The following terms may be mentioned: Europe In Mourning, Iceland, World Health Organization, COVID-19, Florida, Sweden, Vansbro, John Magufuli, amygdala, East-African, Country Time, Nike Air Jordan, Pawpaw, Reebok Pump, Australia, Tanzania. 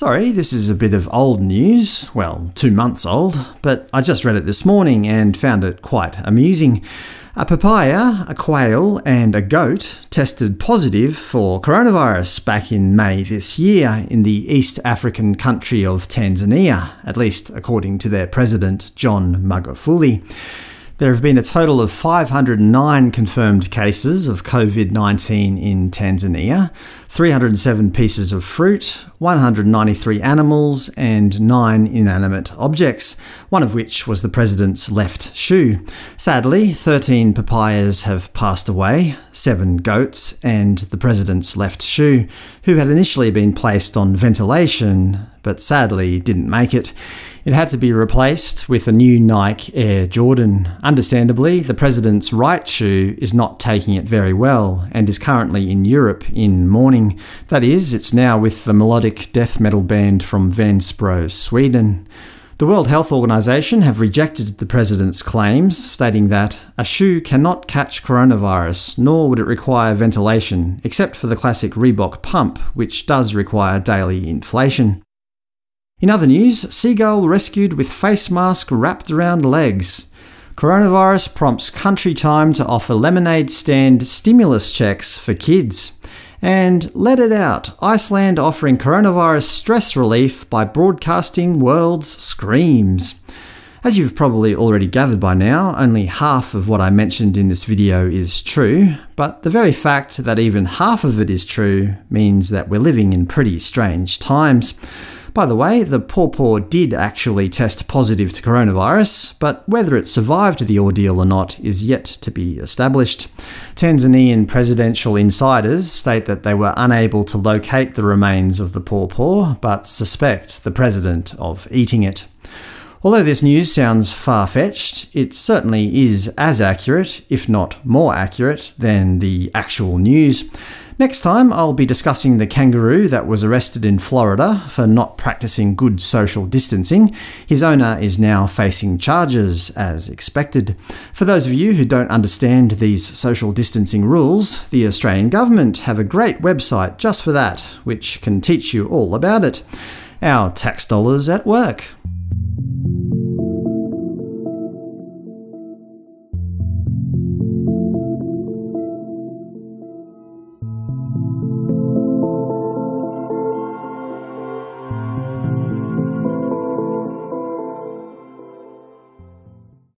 Sorry, this is a bit of old news, well, 2 months old, but I just read it this morning and found it quite amusing. A papaya, a quail and a goat tested positive for coronavirus back in May this year in the East African country of Tanzania, at least according to their president, John Magufuli. There have been a total of 509 confirmed cases of COVID-19 in Tanzania, 307 pieces of fruit, 193 animals and 9 inanimate objects, one of which was the president's left shoe. Sadly, 13 papayas have passed away, 7 goats and the president's left shoe, who had initially been placed on ventilation, but sadly didn't make it. It had to be replaced with a new Nike Air Jordan. Understandably, the president's right shoe is not taking it very well and is currently in Europe in mourning. That is, it's now with the melodic death metal band from Vansbro, Sweden. The World Health Organization have rejected the president's claims, stating that a shoe cannot catch coronavirus, nor would it require ventilation, except for the classic Reebok Pump, which does require daily inflation. In other news, seagull rescued with face mask wrapped around legs. Coronavirus prompts Country Time to offer lemonade stand stimulus checks for kids. And let it out, Iceland offering coronavirus stress relief by broadcasting world's screams. As you've probably already gathered by now, only half of what I mentioned in this video is true, but the very fact that even half of it is true means that we're living in pretty strange times. By the way, the Pawpaw did actually test positive to coronavirus, but whether it survived the ordeal or not is yet to be established. Tanzanian presidential insiders state that they were unable to locate the remains of the Pawpaw, but suspect the president of eating it. Although this news sounds far-fetched, it certainly is as accurate, if not more accurate, than the actual news. Next time, I'll be discussing the kangaroo that was arrested in Florida for not practicing good social distancing. His owner is now facing charges, as expected. For those of you who don't understand these social distancing rules, the Australian government have a great website just for that, which can teach you all about it. Our tax dollars at work.